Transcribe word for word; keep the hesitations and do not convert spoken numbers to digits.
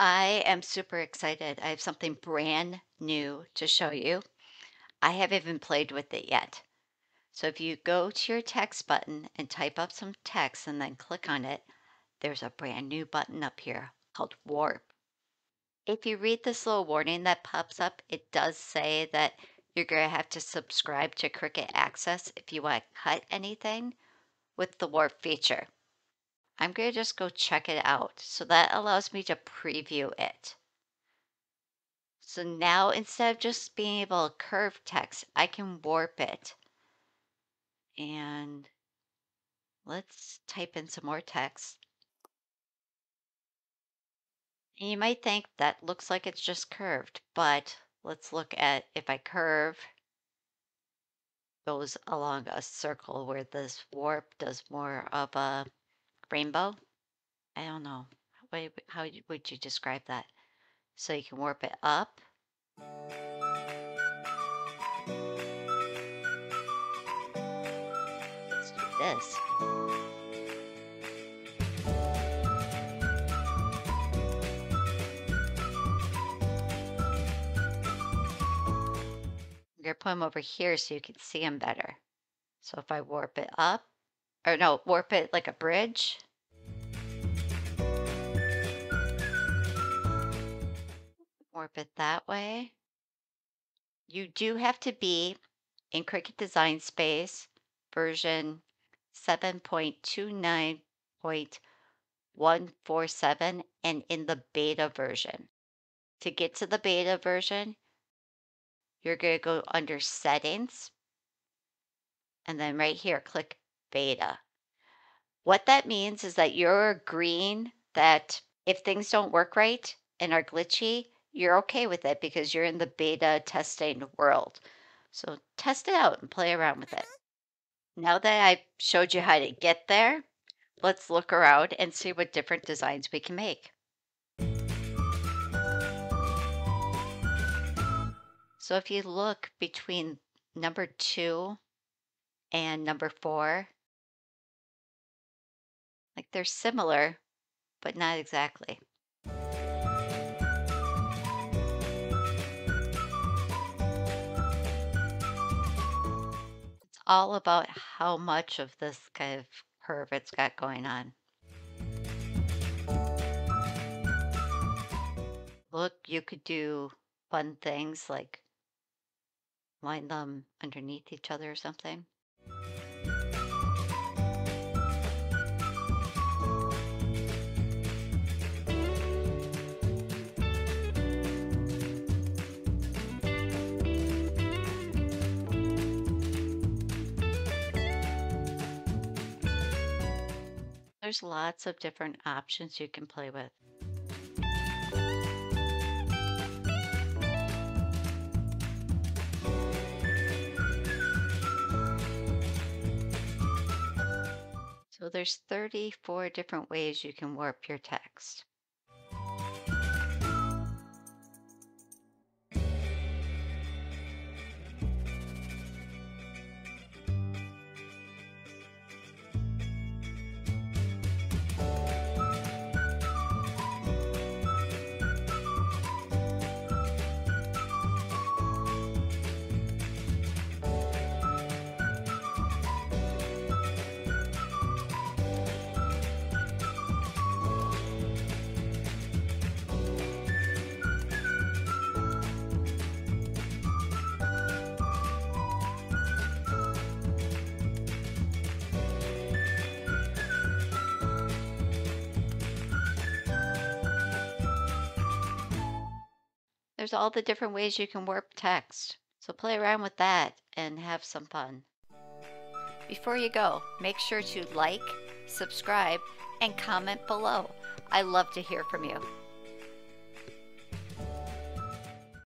I am super excited. I have something brand new to show you. I haven't even played with it yet. So if you go to your text button and type up some text and then click on it, there's a brand new button up here called Warp. If you read this little warning that pops up, it does say that you're going to have to subscribe to Cricut Access if you want to cut anything with the Warp feature. I'm going to just go check it out. So that allows me to preview it. So now instead of just being able to curve text, I can warp it. And let's type in some more text. And you might think that looks like it's just curved, but let's look at if I curve, goes along a circle where this warp does more of a rainbow. I don't know. What, how would you describe that? So you can warp it up. Let's do this. I'm going to put them over here so you can see them better. So if I warp it up, or no, warp it like a bridge. Warp it that way. You do have to be in Cricut Design Space version seven point two nine point one four seven and in the beta version. To get to the beta version, you're going to go under Settings and then right here click Beta. What that means is that you're agreeing that if things don't work right and are glitchy, you're okay with it because you're in the beta testing world. So test it out and play around with it. Now that I showed you how to get there, let's look around and see what different designs we can make. So if you look between number two and number four, like they're similar, but not exactly. It's all about how much of this kind of curve it's got going on. Look, you could do fun things like line them underneath each other or something. There's lots of different options you can play with. So there's thirty-four different ways you can warp your text. There's all the different ways you can warp text. So play around with that and have some fun. Before you go, make sure to like, subscribe, and comment below. I love to hear from you.